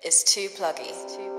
It's too pluggy.